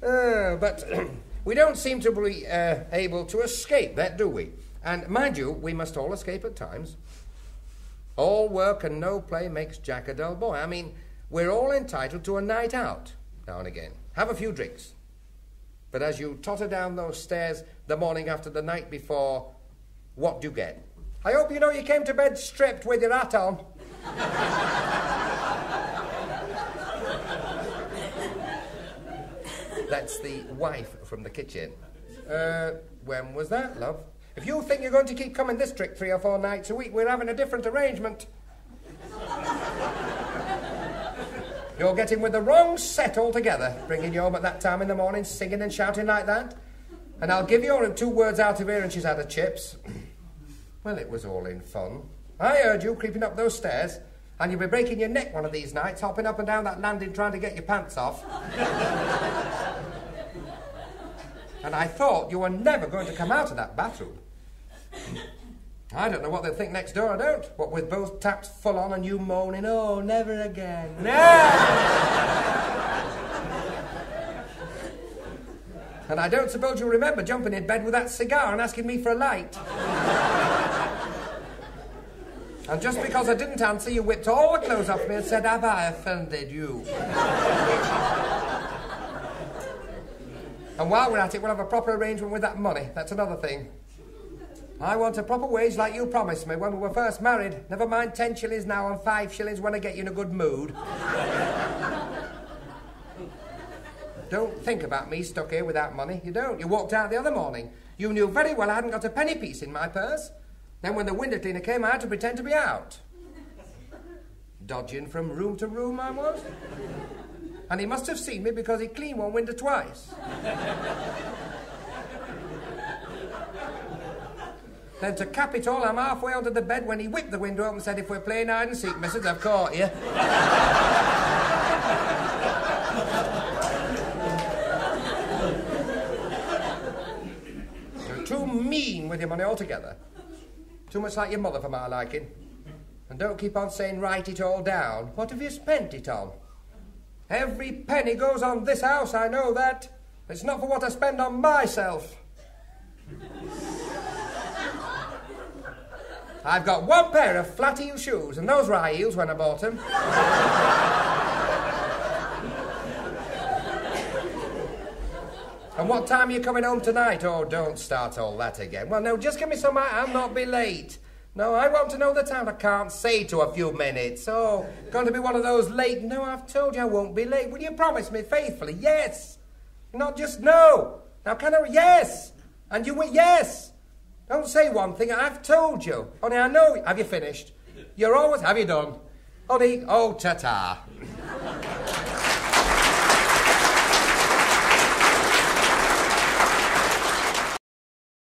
But we don't seem to be able to escape that, do we? And mind you, we must all escape at times. All work and no play makes Jack a dull boy. I mean, we're all entitled to a night out now and again. Have a few drinks. But as you totter down those stairs the morning after the night before, what do you get? I hope you know you came to bed stripped with your hat on. That's the wife from the kitchen. When was that, love? If you think you're going to keep coming this trick 3 or 4 nights a week, we're having a different arrangement. You're getting with the wrong set altogether, bringing you home at that time in the morning, singing and shouting like that. And I'll give your 2 words out of here and she's had her chips. Well, it was all in fun. I heard you creeping up those stairs, and you'll be breaking your neck one of these nights, hopping up and down that landing trying to get your pants off. And I thought you were never going to come out of that bathroom. I don't know what they'll think next door, I don't. What with both taps full on and you moaning, oh, never again. No! And I don't suppose you'll remember jumping in bed with that cigar and asking me for a light. And just because I didn't answer, you whipped all the clothes off me and said, have I offended you? And while we're at it, we'll have a proper arrangement with that money. That's another thing. I want a proper wage like you promised me when we were first married. Never mind 10 shillings now and 5 shillings when I get you in a good mood. Don't think about me stuck here without money. You don't. You walked out the other morning. You knew very well I hadn't got a penny piece in my purse. Then when the window cleaner came, I had to pretend to be out. Dodging from room to room, I was. And he must have seen me because he cleaned one window twice. Then to cap it all, I'm halfway onto the bed when he whipped the window up and said, if we're playing hide and seek, missus, I've caught you. You're too mean with your money altogether. Too much like your mother for my liking. And don't keep on saying, write it all down. What have you spent it on? Every penny goes on this house, I know that. It's not for what I spend on myself. I've got 1 pair of flat heel shoes, and those were high heels when I bought them. And what time are you coming home tonight? Oh, don't start all that again. Well, no, just give me some, I'll not be late. No, I want to know the time. I can't say to a few minutes. Oh, going to be one of those late. No, I've told you I won't be late. Will you promise me faithfully? Yes. Not just no. Now, can I? Yes. And you will, yes. Don't say one thing, I've told you. Only I know, have you finished? You're always, have you done? Only, oh, ta-ta.